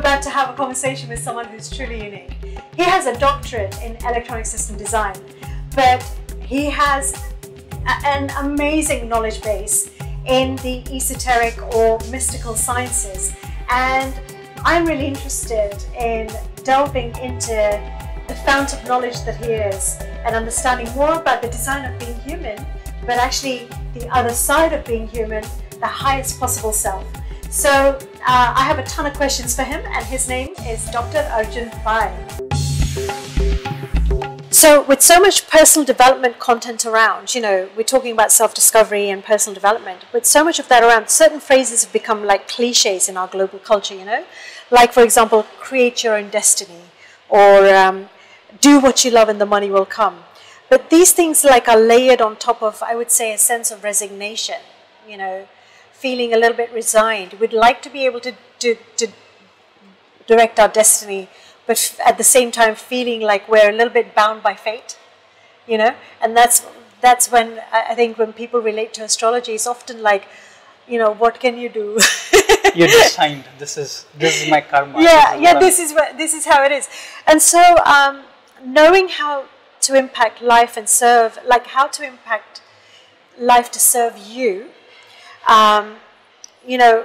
about to have a conversation with someone who's truly unique. He has a doctorate in electronic system design, but he has an amazing knowledge base in the esoteric or mystical sciences, and I'm really interested in delving into the fount of knowledge that he is and understanding more about the design of being human, but actually the other side of being human, the highest possible self. So I have a ton of questions for him, and his name is Dr. Arjun Pai. So with so much personal development content around, you know, we're talking about self-discovery and personal development, with so much of that around, certain phrases have become like cliches in our global culture, you know, like, for example, create your own destiny, or do what you love and the money will come. But these things like are layered on top of, I would say, a sense of resignation, you know, feeling a little bit resigned. We'd like to be able to direct our destiny, but at the same time feeling like we're a little bit bound by fate, you know. And that's when I think when people relate to astrology, it's often like, you know, what can you do? You're designed. This is my karma. Yeah, this is how it is. And so knowing how to impact life and serve, like how to impact life to serve you, you know,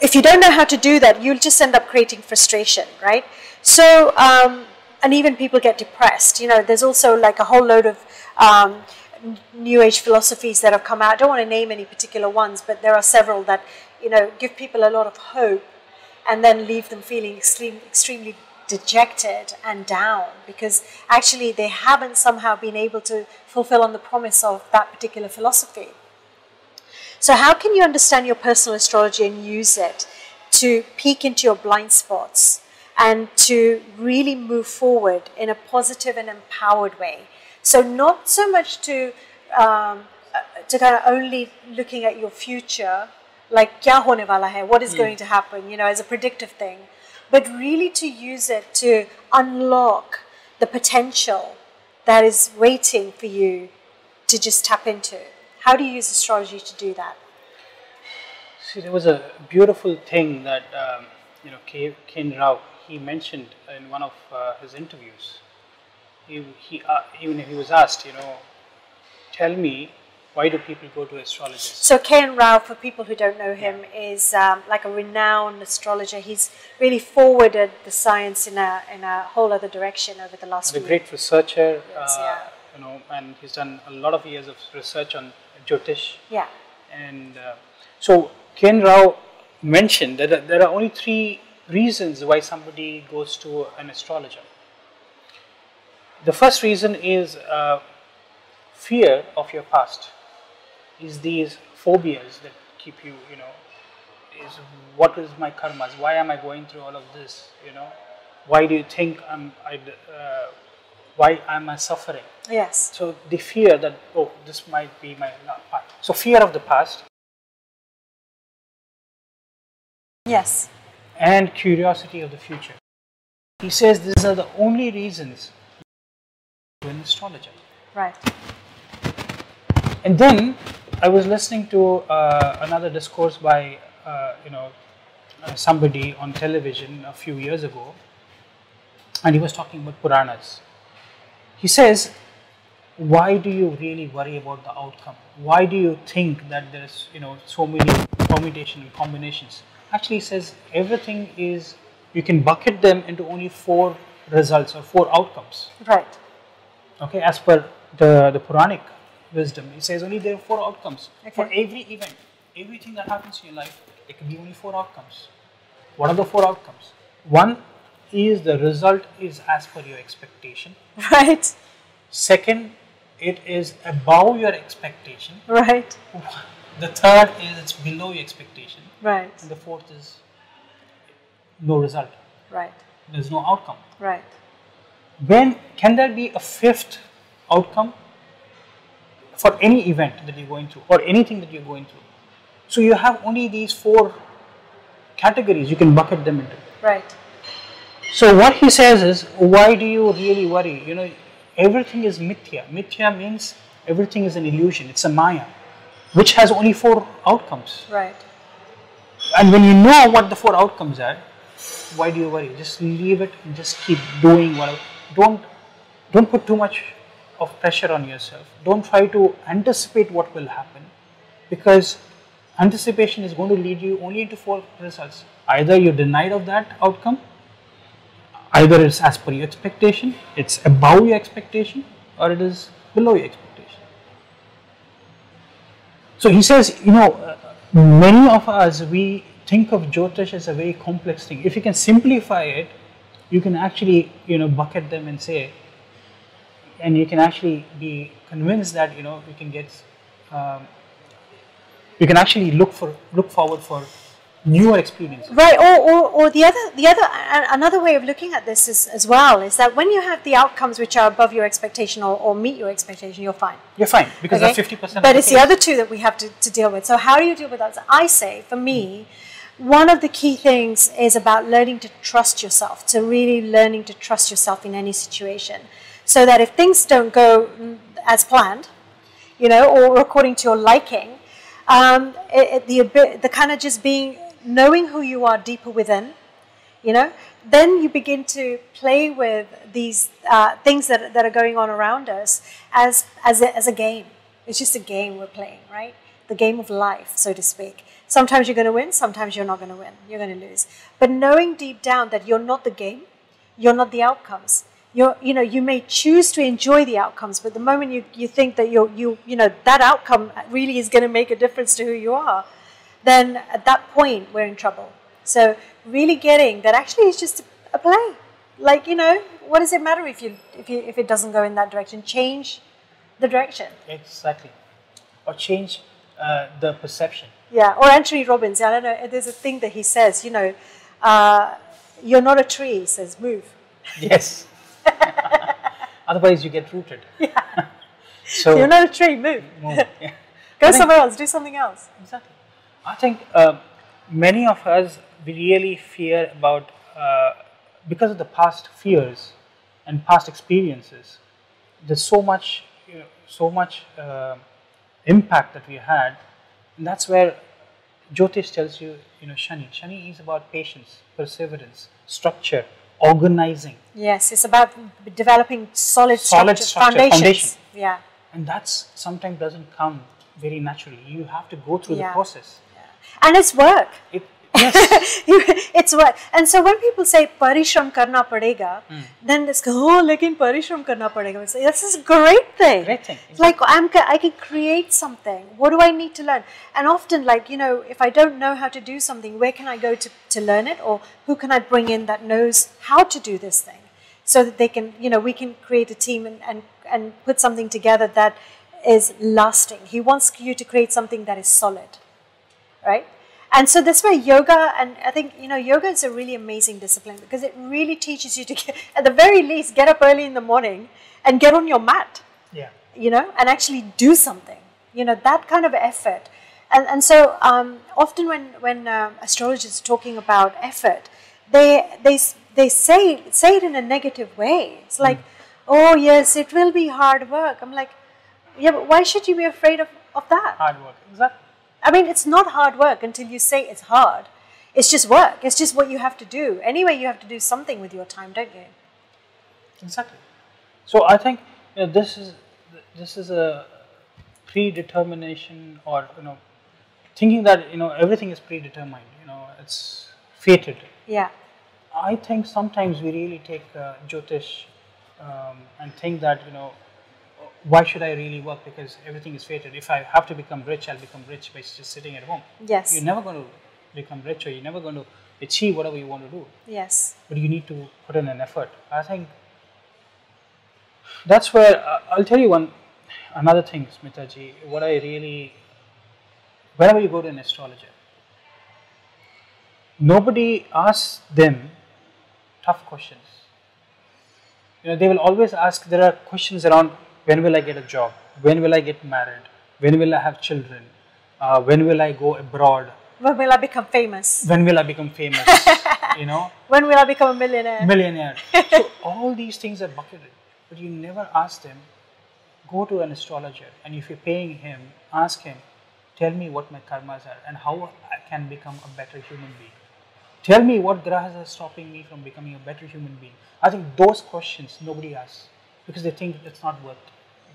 if you don't know how to do that, you'll just end up creating frustration, right? So, and even people get depressed. You know, there's also like a whole load of New Age philosophies that have come out. I don't want to name any particular ones, but there are several that, you know, give people a lot of hope and then leave them feeling extremely dejected and down, because actually they haven't somehow been able to fulfill on the promise of that particular philosophy. So how can you understand your personal astrology and use it to peek into your blind spots and to really move forward in a positive and empowered way? So not so much to kind of only looking at your future, like kya hone wala hai, what is going to happen, you know, as a predictive thing, but really to use it to unlock the potential that is waiting for you to just tap into. How do you use astrology to do that? See, there was a beautiful thing that, you know, K.N. Rao, he mentioned in one of his interviews. Even if he was asked, you know, tell me, why do people go to astrologists? So K.N. Rao, for people who don't know him, is like a renowned astrologer. He's really forwarded the science in a whole other direction over the last few years. He's a great researcher, you know, and he's done a lot of years of research on Jyotish. Yeah. And so K.N. Rao mentioned that there are only three reasons why somebody goes to an astrologer. The first reason is fear of your past. Is these phobias that keep you, you know, is what is my karmas? Why am I going through all of this? You know, why do you think why am I suffering? Yes. So the fear that, oh, this might be my past. So fear of the past. Yes. And curiosity of the future. He says these are the only reasons to an astrologer. Right. And then I was listening to another discourse by, you know, somebody on television a few years ago, and he was talking about Puranas. He says, why do you really worry about the outcome? Why do you think that there's, you know, so many permutations and combinations? Actually, he says everything is, you can bucket them into only four results or four outcomes. Right. Okay, as per the Puranic wisdom. It says only there are four outcomes. Okay. For every event, everything that happens in your life, there can be only four outcomes. What are the four outcomes? One is the result is as per your expectation. Right. Second, it is above your expectation. Right. The third is it's below your expectation. Right. And the fourth is no result. Right. There's no outcome. Right. When can there be a fifth outcome? For any event that you're going through or anything that you're going through. So you have only these four categories you can bucket them into. Right. So what he says is, why do you really worry? You know, everything is mithya. Mithya means everything is an illusion. It's a maya, which has only four outcomes. Right. And when you know what the four outcomes are, why do you worry? Just leave it and just keep doing whatever. Don't put too much of pressure on yourself. Don't try to anticipate what will happen, because anticipation is going to lead you only into four results. Either you're denied of that outcome, either it's as per your expectation, it's above your expectation, or it is below your expectation. So he says, you know, many of us, we think of Jyotish as a very complex thing. If you can simplify it, you can actually, you know, bucket them and say, and you can actually be convinced that, you know, you can get, you can actually look forward for newer experiences. Right, or another way of looking at this is, as well, is that when you have the outcomes which are above your expectation or meet your expectation, you're fine. You're fine, because okay? That's 50%. But it's the other two that we have to deal with. So how do you deal with that? So I say, for me, one of the key things is about learning to trust yourself, to really learning to trust yourself in any situation. So that if things don't go as planned, you know, or according to your liking, the kind of just being, knowing who you are deeper within, you know, then you begin to play with these things that are going on around us as a game. It's just a game we're playing, right? The game of life, so to speak. Sometimes you're going to win, sometimes you're not going to win. You're going to lose. But knowing deep down that you're not the game, you're not the outcomes. You know, you may choose to enjoy the outcomes, but the moment you think that that outcome really is going to make a difference to who you are, then at that point we're in trouble. So really getting that actually is just a play. Like, you know, what does it matter if it doesn't go in that direction? Change the direction. Exactly, or change the perception. Yeah, or Anthony Robbins. I don't know. There's a thing that he says. You know, you're not a tree. He says, move. Yes. Otherwise, you get rooted. Yeah. So you're not a tree. Move. Yeah. Go somewhere else. Do something else. Exactly. I think many of us, we really fear about because of the past fears and past experiences. There's so much, you know, impact that we had, and that's where Jyotish tells you, you know, Shani. Shani is about patience, perseverance, structure. Organizing. Yes, it's about developing solid foundations. Yeah, and that's sometimes doesn't come very naturally. You have to go through the process, and it's work. Yes, it's work. And so when people say "parishram karna padega," then this "oh, lekin parishram karna padega." Say, this is a great thing. Great thing. Exactly. Like I can create something. What do I need to learn? And often, like, you know, if I don't know how to do something, where can I go to learn it, or who can I bring in that knows how to do this thing, so that they can, you know, we can create a team and put something together that is lasting. He wants you to create something that is solid, right? And so that's where yoga, and I think, you know, yoga is a really amazing discipline because it really teaches you to, at the very least, get up early in the morning and get on your mat, you know, and actually do something, you know, that kind of effort. And so often when astrologers are talking about effort, they say it in a negative way. It's like, oh, yes, it will be hard work. I'm like, yeah, but why should you be afraid of that? Hard work, exactly. I mean, it's not hard work until you say it's hard. It's just work. It's just what you have to do. Anyway, you have to do something with your time, don't you? Exactly. So I think, you know, this is a predetermination, or, you know, thinking that, you know, everything is predetermined. You know, it's fated. Yeah. I think sometimes we really take Jyotish and think that, you know, why should I really work, because everything is fated. If I have to become rich, I'll become rich by just sitting at home. Yes. You're never going to become rich, or you're never going to achieve whatever you want to do. Yes. But you need to put in an effort. I think that's where, I'll tell you another thing, Smitaji, what I really, whenever you go to an astrologer, nobody asks them tough questions. You know, they will always ask, there are questions around, when will I get a job? When will I get married? When will I have children? When will I go abroad? When will I become famous? When will I become famous? You know? When will I become a millionaire? Millionaire. So all these things are bucketed, but you never ask them, go to an astrologer, and if you're paying him, ask him, tell me what my karmas are and how can become a better human being. Tell me what grahas are stopping me from becoming a better human being. I think those questions nobody asks because they think it's not worth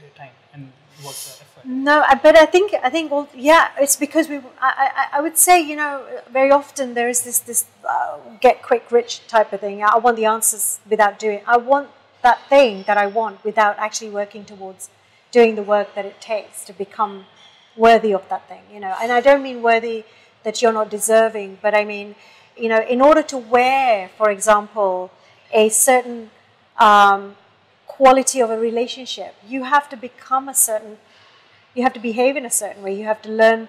their time and worth their effort. No, but I think all, yeah, it's because we. I would say, you know, very often there is this get quick rich type of thing. I want the answers without doing. I want that thing that I want without actually working towards doing the work that it takes to become worthy of that thing. You know, and I don't mean worthy that you're not deserving, but I mean, you know, in order to wear, for example, a certain quality of a relationship, you have to become a certain, you have to behave in a certain way, you have to learn,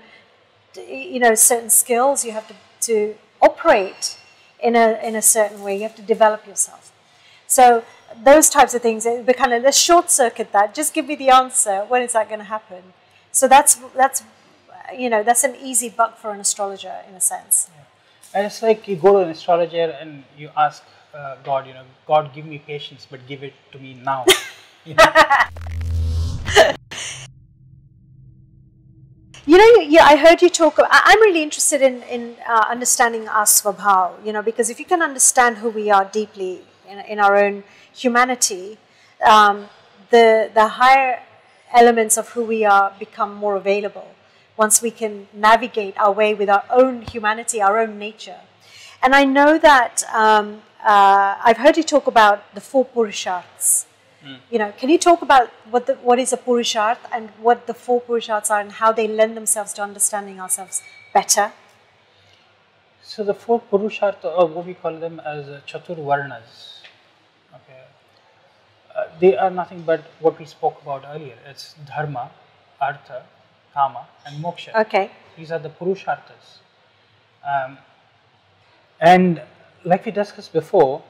you know, certain skills, you have to operate in a certain way, you have to develop yourself. So those types of things, we kind of, let's short circuit that, just give me the answer, when is that going to happen? So that's you know, that's an easy buck for an astrologer in a sense. Yeah. And it's like you go to an astrologer and you ask God, you know, God, give me patience, but give it to me now. You know, yeah, I heard you talk. I'm really interested in understanding our Aswabhao, you know, because if you can understand who we are deeply in our own humanity, the higher elements of who we are become more available. Once we can navigate our way with our own humanity, our own nature. And I know that I've heard you talk about the 4 purusharths. Mm. You know, can you talk about what is a purusharth and what the 4 purusharths are and how they lend themselves to understanding ourselves better? So the 4 purusharths, or what we call them as chaturvarnas, okay, they are nothing but what we spoke about earlier. It's dharma, artha, kama and moksha. Okay. These are the purusharthas. And like we discussed before,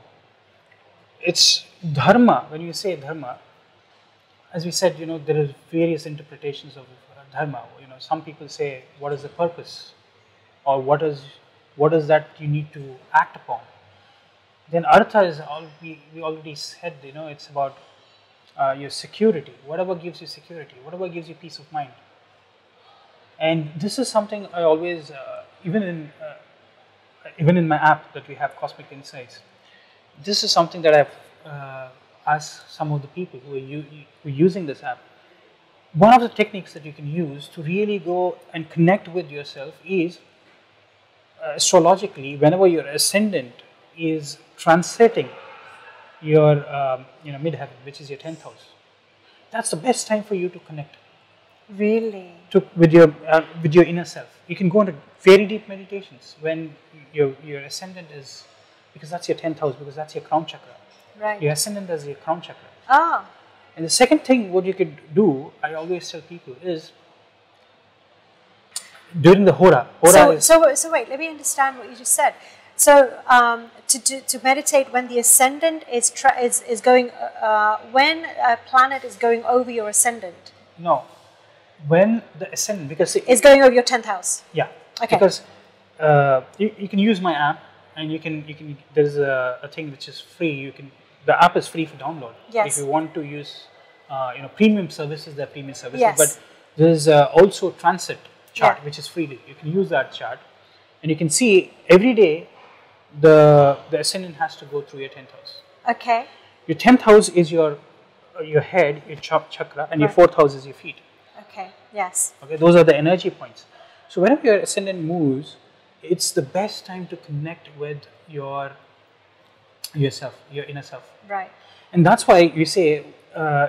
it's dharma. When you say dharma, as we said, you know, there are various interpretations of dharma. You know, some people say, what is the purpose? Or what is that you need to act upon? Then artha is, all we already said, you know, it's about your security. Whatever gives you security, whatever gives you peace of mind. And this is something I always, even in my app that we have, Cosmic Insights, this is something that I've asked some of the people who are using this app. One of the techniques that you can use to really go and connect with yourself is, astrologically, whenever your ascendant is transiting your you know, midheaven, which is your 10th house, that's the best time for you to connect. Really? With your inner self. You can go into very deep meditations when your ascendant is, because that's your 10th house, because that's your crown chakra. Right. Your ascendant is your crown chakra. Ah. And the second thing what you could do, I always tell people, is during the hora. So wait, let me understand what you just said. So to meditate when the ascendant is going, when a planet is going over your ascendant. No. When the ascendant, because it's going over your 10th house. Yeah. Okay. Because you can use my app, and you can. There's a thing which is free. You can. The app is free for download. Yes. If you want to use, you know, premium services, there are premium services. Yes. But there's also transit chart, yeah, which is free. You can use that chart, and you can see every day the ascendant has to go through your 10th house. Okay. Your 10th house is your head, your chakra, and right, your 4th house is your feet. Okay, yes. Okay, those are the energy points. So whenever your ascendant moves, it's the best time to connect with yourself, your inner self. Right. And that's why you say,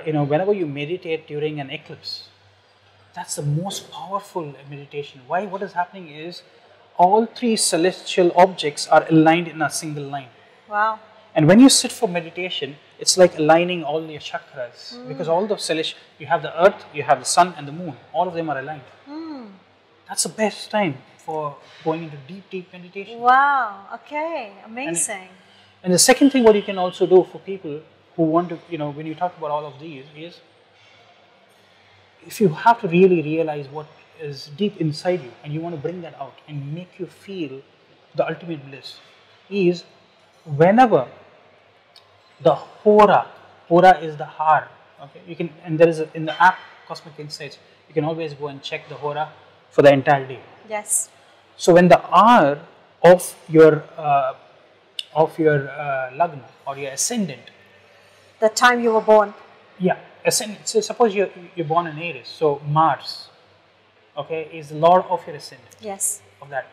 you know, whenever you meditate during an eclipse, that's the most powerful meditation. Why? What is happening is all 3 celestial objects are aligned in a single line. Wow. And when you sit for meditation, it's like aligning all your chakras. Mm. Because all the celestial, you have the earth, you have the sun and the moon. All of them are aligned. Mm. That's the best time for going into deep, deep meditation. Wow. Okay. Amazing. And the second thing what you can also do for people who want to, you know, when you talk about all of these is, if you have to really realize what is deep inside you and you want to bring that out and make you feel the ultimate bliss, is whenever the hora is the hour, okay, you can, and there is in the app Cosmic Insights, you can always go and check the hora for the entire day. Yes. So when the hour of your Lagna or your Ascendant, the time you were born. Yeah, Ascendant. So suppose you're born in Aries. So Mars, okay, is the lord of your Ascendant. Yes. Of that.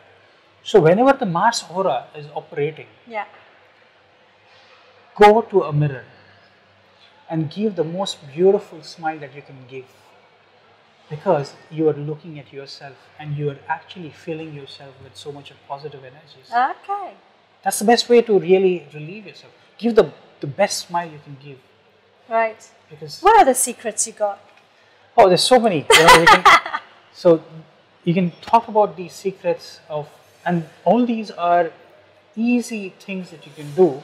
So whenever the Mars hora is operating, yeah, go to a mirror and give the most beautiful smile that you can give, because you are looking at yourself and you are actually filling yourself with so much of positive energies. Okay. That's the best way to really relieve yourself. Give the best smile you can give. Right. Because what are the secrets you got? Oh, there's so many. You know, you can talk about these secrets of, and all these are easy things that you can do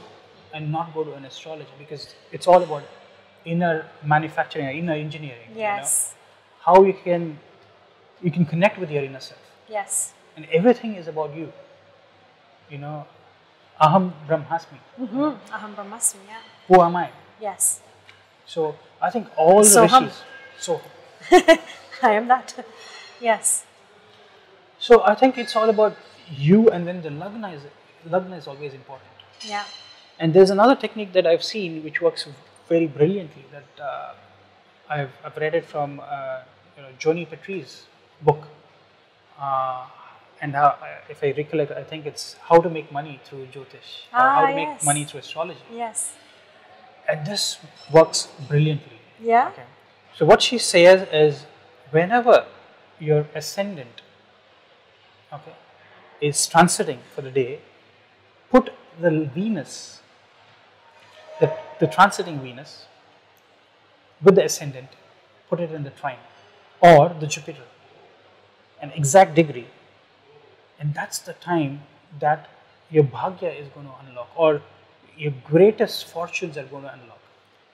and not go to an astrologer, because it's all about inner manufacturing, inner engineering. Yes. You know? How you can connect with your inner self. Yes. And everything is about you. You know, aham brahmasmi. Mm-hmm. Aham brahmasmi, yeah. Who am I? Yes. So I think all the rishis. So I am that. Yes. So I think it's all about you, and then the Lagna is always important. Yeah. And there's another technique that I've seen which works very brilliantly, that I've read it from Johnny Petrie's book, and how, if I recollect, I think it's How to Make Money Through Jyotish, or How to Make Money Through Astrology. Yes. And this works brilliantly. Yeah. Okay. So what she says is, whenever your Ascendant, okay, is transiting for the day, put the Venus, the transiting Venus with the Ascendant, put it in the trine, or the Jupiter, an exact degree, and that's the time that your bhagya is going to unlock, or your greatest fortunes are going to unlock.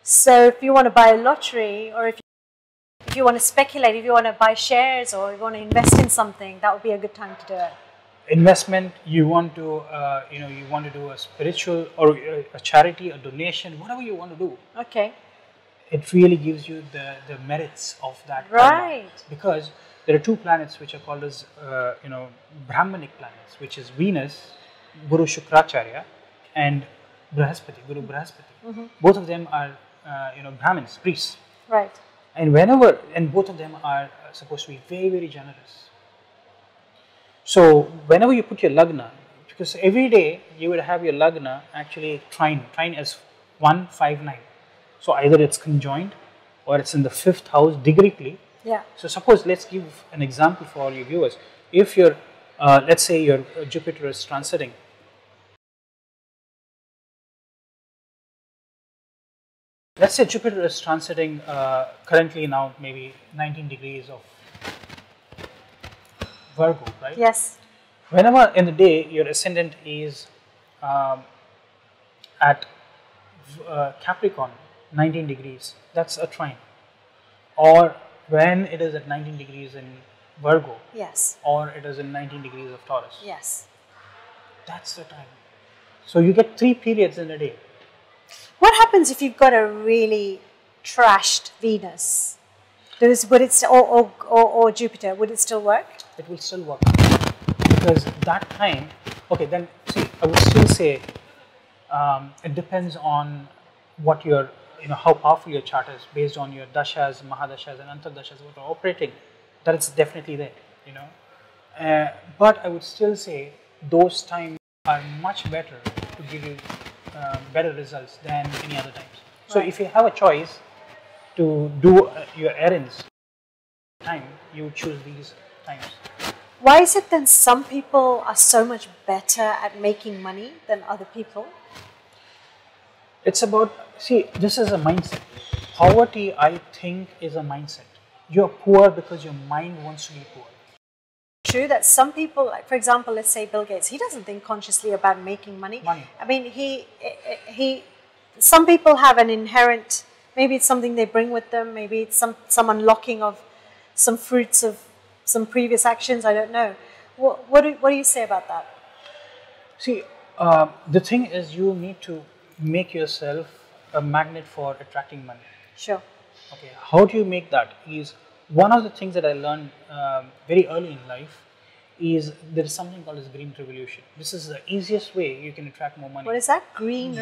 So if you want to buy a lottery, or if you want to speculate, if you want to buy shares, or you want to invest in something, that would be a good time to do it. Investment, you want to you want to do a spiritual or a charity, a donation, whatever you want to do. Okay. It really gives you the merits of that. Right. Karma. Because there are two planets which are called as Brahmanic planets, which is Venus, Guru Shukracharya, and Brahaspati, Guru Brahaspati. Mm-hmm. Both of them are Brahmins, priests. Right. And both of them are supposed to be very, very generous. So whenever you put your Lagna, because every day you would have your Lagna actually trine as 1, 5, 9. So either it's conjoined or it's in the 5th house degreeically. Yeah. So suppose, let's give an example for all your viewers. If your, let's say your Jupiter is transiting currently now maybe 19 degrees of Virgo, right? Yes. Whenever in the day your Ascendant is at Capricorn, 19 degrees, that's a trine. Or when it is at 19 degrees in Virgo. Yes. Or it is in 19 degrees of Taurus. Yes. That's the time. So you get 3 periods in a day. What happens if you've got a really trashed Venus? Or Jupiter, would it still work? It will still work, because that time, okay, then see, I would still say it depends on what your, how powerful your chart is, based on your dashas, mahadashas and antardashas, what are operating. That is definitely there, but I would still say those times are much better to give you better results than any other times. So right. If you have a choice to do your errands time, you choose these times. Why is it then some people are so much better at making money than other people? It's about, see, this is a mindset. Poverty, I think, is a mindset. You're poor because your mind wants to be poor. True that some people, like for example, let's say Bill Gates, he doesn't think consciously about making money. I mean, some people have an inherent, maybe it's something they bring with them, maybe it's some unlocking of some fruits of some previous actions, I don't know. What do you say about that? See, the thing is, you need to make yourself a magnet for attracting money. Sure. Okay, how do you make that? One of the things that I learned very early in life is there is something called as green revolution. This is the easiest way you can attract more money. What is that? Green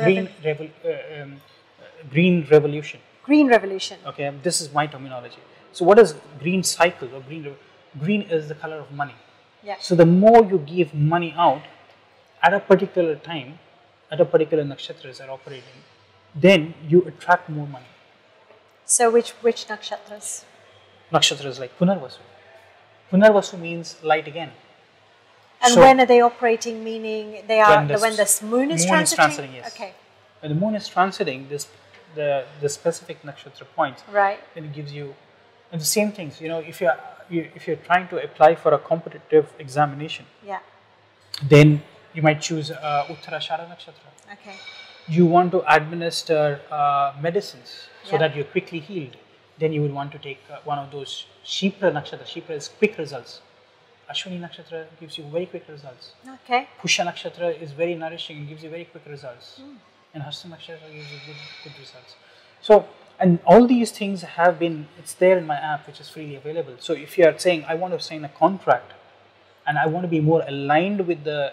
revolution. Green revolution. Okay, this is my terminology. So what is green cycle or green? Green is the color of money. Yeah. So the more you give money out at a particular time, at a particular nakshatras are operating, then you attract more money. So which nakshatras? Nakshatras like Punarvasu. Punarvasu means light again. And so when are they operating? Meaning they are when the moon is transiting. Yes. Okay. When the moon is transiting this the specific nakshatra points. Right. Then it gives you, and the same things. You know, if you're trying to apply for a competitive examination. Yeah. Then you might choose Uttarashara nakshatra. Okay. You want to administer medicines so that you're quickly healed. Then you would want to take one of those Shipra nakshatra. Shipra is quick results. Ashwini nakshatra gives you very quick results. Okay. Pusha nakshatra is very nourishing and gives you very quick results. Mm. And Hasta nakshatra gives you good results. So, and all these things have been, it's there in my app, which is freely available. So if you are saying, I want to sign a contract and I want to be more aligned with the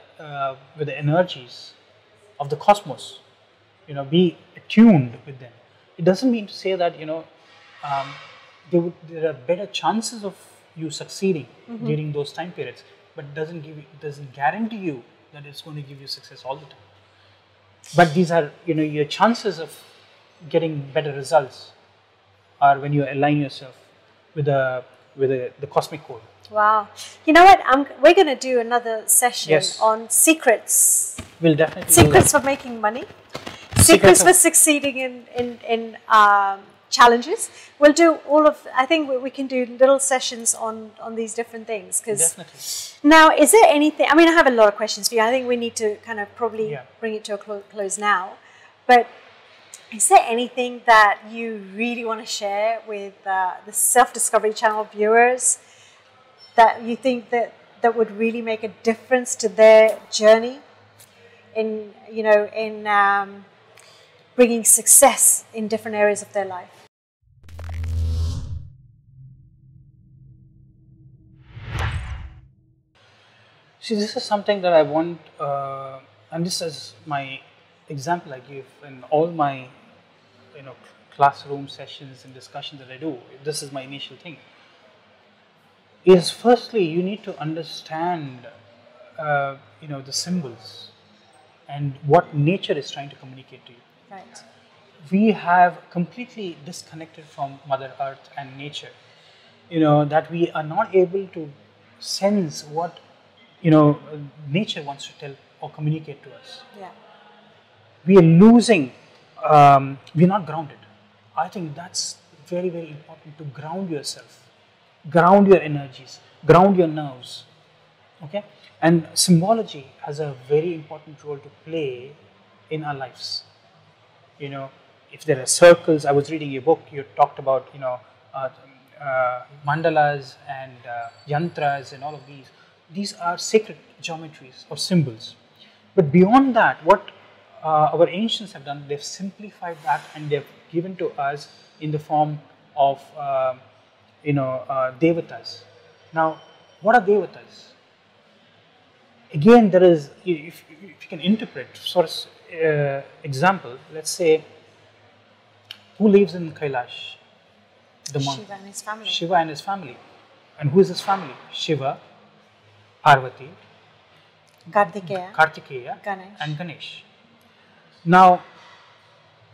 energies of the cosmos, you know, be attuned with them. It doesn't mean to say that, you know, there are better chances of you succeeding during those time periods, but it doesn't guarantee you that it's going to give you success all the time. But these are, you know, your chances of getting better results are when you align yourself with the cosmic code. Wow. You know what, we're going to do another session on secrets. We'll definitely secrets for making money, secrets for succeeding in challenges. We'll do all of, I think we can do little sessions on these different things. Now, is there anything, I mean, I have a lot of questions for you. I think we need to kind of probably bring it to a close now. But is there anything that you really want to share with the Self-Discovery Channel viewers that you think that would really make a difference to their journey in, you know, in bringing success in different areas of their life? See, this is something that I want, and this is my example I give in all my, you know, classroom sessions and discussions that I do. This is my initial thing. Is firstly, you need to understand, you know, the symbols and what nature is trying to communicate to you. Right. We have completely disconnected from Mother Earth and nature, you know, that we are not able to sense what, you know, nature wants to tell or communicate to us. Yeah. We are losing, we're not grounded. I think that's very, very important, to ground yourself. Ground your energies, ground your nerves, okay? And symbology has a very important role to play in our lives. You know, if there are circles, I was reading your book, you talked about, you know, mandalas and yantras and all of these. These are sacred geometries or symbols. But beyond that, what our ancients have done, they've simplified that and they've given to us in the form of you know, devatas. Now, what are devatas? Again, there is, if you can interpret, source example, let's say, who lives in Kailash? The monk. Shiva and his family. Shiva and his family. And who is his family? Shiva, Parvati, Kartikeya, Ganesh. And Ganesh. Now,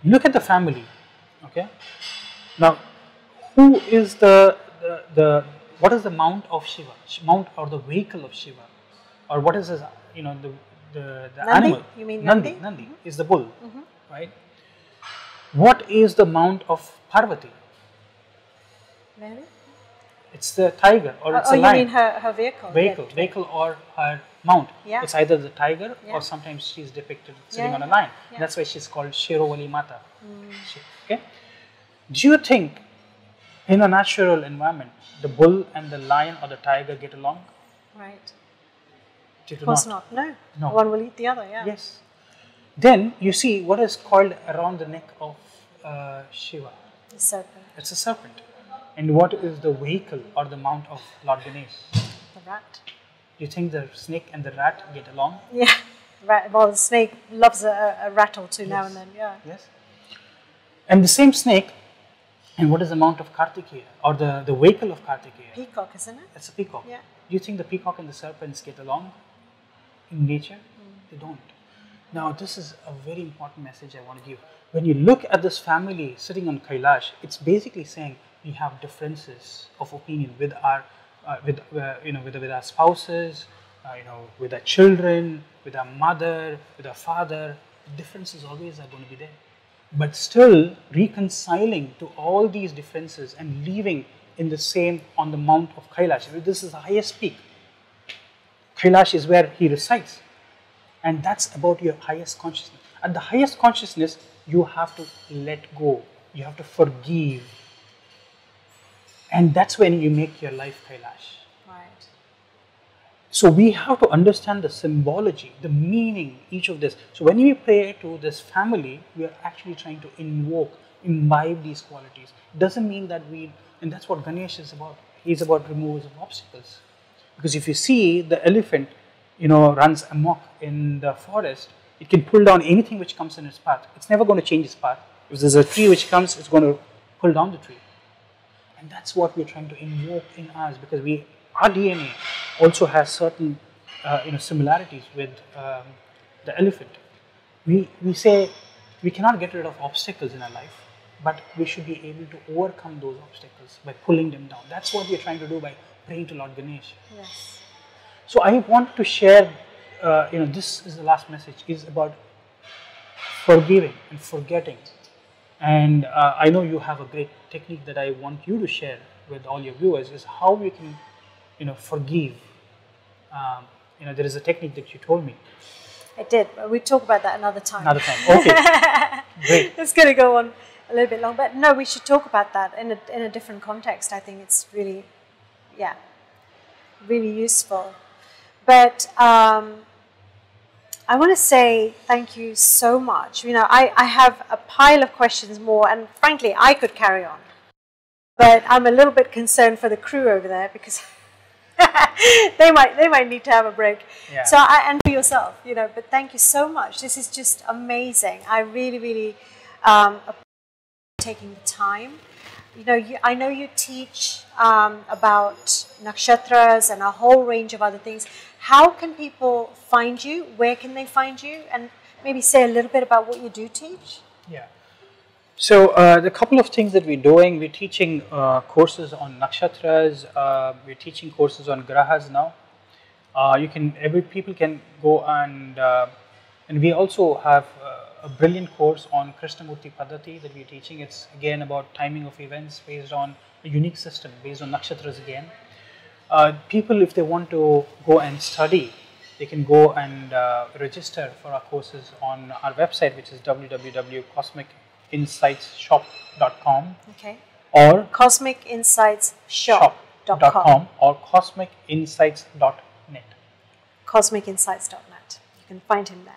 look at the family, okay? Now, who is the what is the mount of Shiva? Mount or the vehicle of Shiva, or what is his, you know, the Nandi? Animal? You mean Nandi? Nandi is the bull, right? What is the mount of Parvati? Really? It's the tiger or it's a lion. Oh, you mean her vehicle? Vehicle or her mount. Yeah. It's either the tiger or sometimes she's depicted sitting on a lion. Yeah. That's why she's called Shirovali Mata. Mm. Okay. Do you think in a natural environment, the bull and the lion or the tiger get along? Right. Of course not. No. One will eat the other, Yes. Then you see what is called around the neck of Shiva. The serpent. It's a serpent. And what is the vehicle or the mount of Lord Ganesh? The rat. Do you think the snake and the rat get along? Yeah. Well, the snake loves a rat or two now and then, yeah. Yes. And the same snake, and what is the mount of Kartikeya, or the vehicle of Kartikeya? Peacock, isn't it? It's a peacock. Yeah. Do you think the peacock and the serpents get along in nature? Mm. They don't. Now, this is a very important message I want to give. When you look at this family sitting on Kailash, it's basically saying we have differences of opinion with our, with our spouses, with our children, with our mother, with our father. Differences always are going to be there. But still reconciling to all these differences and living in the same on the Mount of Kailash. This is the highest peak. Kailash is where he resides. And that's about your highest consciousness. At the highest consciousness, you have to let go. You have to forgive. And that's when you make your life Kailash. Right. So we have to understand the symbology, the meaning, each of this. So when we pray to this family, we are actually trying to invoke, imbibe these qualities. Doesn't mean that we, and that's what Ganesh is about. He's about removals of obstacles. Because if you see the elephant, runs amok in the forest, it can pull down anything which comes in its path. It's never going to change its path. If there's a tree which comes, it's going to pull down the tree. And that's what we're trying to invoke in us, because we, our DNA also has certain similarities with the elephant. We say we cannot get rid of obstacles in our life, but we should be able to overcome those obstacles by pulling them down. That's what we're trying to do by praying to Lord Ganesh. Yes. So I want to share, this is the last message, is about forgiving and forgetting. And I know you have a great technique that I want you to share with all your viewers, is how we can, forgive. There is a technique that you told me. I did. We talk about that another time. Another time. Okay. Great. It's going to go on a little bit long, but no, we should talk about that in a different context. I think it's really, really useful. But I want to say thank you so much. I have a pile of questions more, and frankly, I could carry on. But I'm a little bit concerned for the crew over there, because they might need to have a break. Yeah. So and for yourself, But thank you so much. This is just amazing. I really, really appreciate taking the time. I know you teach about nakshatras and a whole range of other things. How can people find you? Where can they find you? And maybe say a little bit about what you do teach. Yeah. So the couple of things that we're doing, we're teaching courses on nakshatras, we're teaching courses on grahas now. People can go and we also have a brilliant course on Krishnamurti Padhati that we're teaching. It's again about timing of events based on a unique system, based on nakshatras again. People, if they want to go and study, they can go and register for our courses on our website, which is www.cosmicinsightsshop.com. Okay. Or cosmicinsightsshop.com or cosmicinsights.net. Cosmicinsights.net. You can find him there.